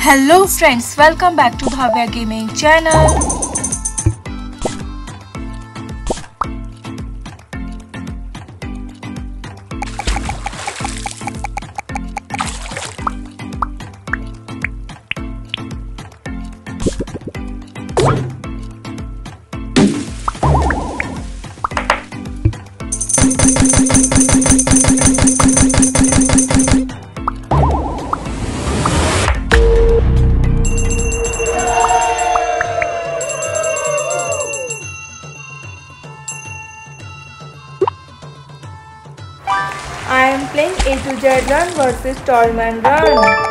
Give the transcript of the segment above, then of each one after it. Hello friends, welcome back to Bhavya Gaming channel. I am playing A to Z Run versus Tall Man Run.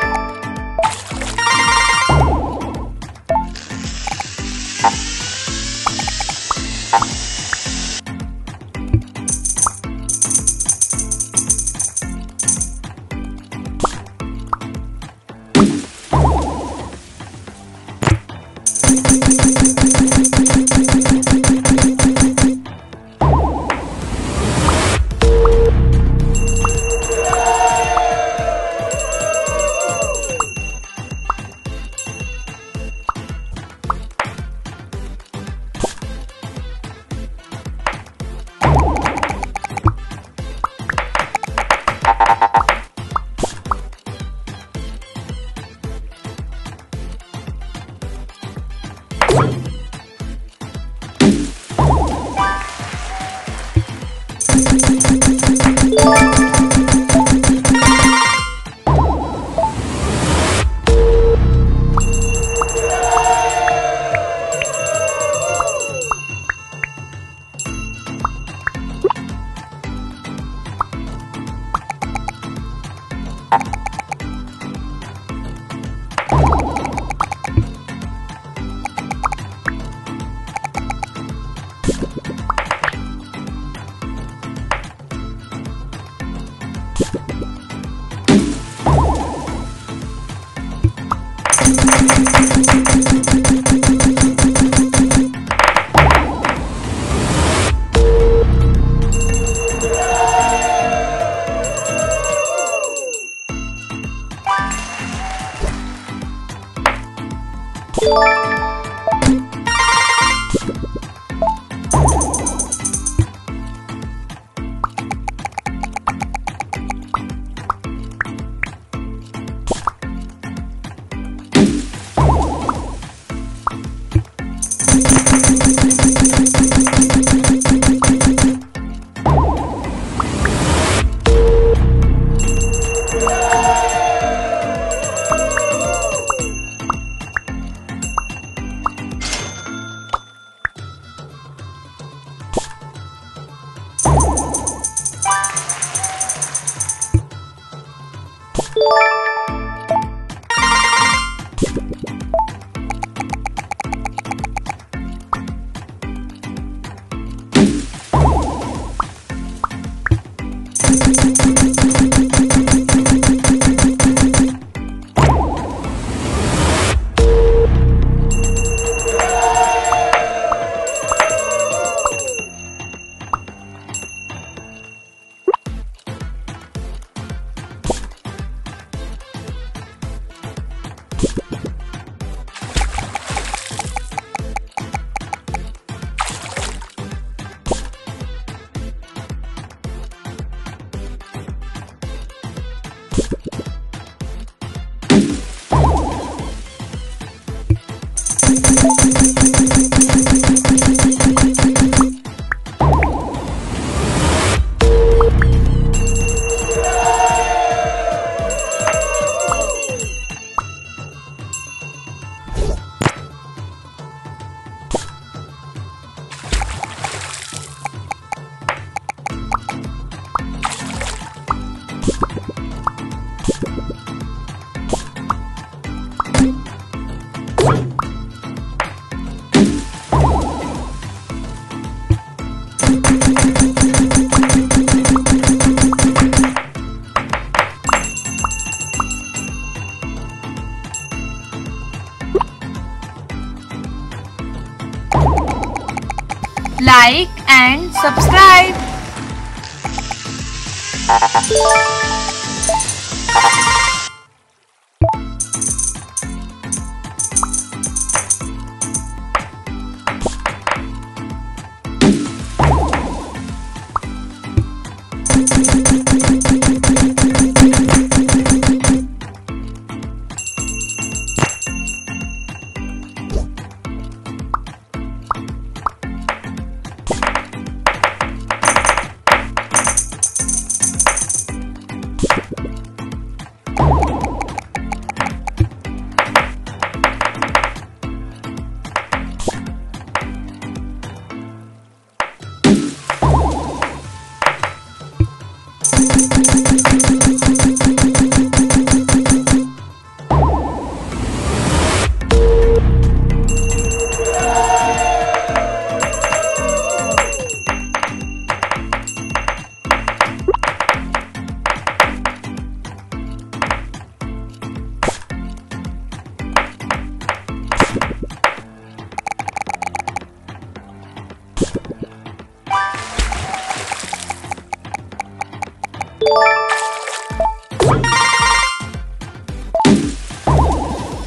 Like and subscribe.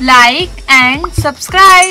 like and subscribe.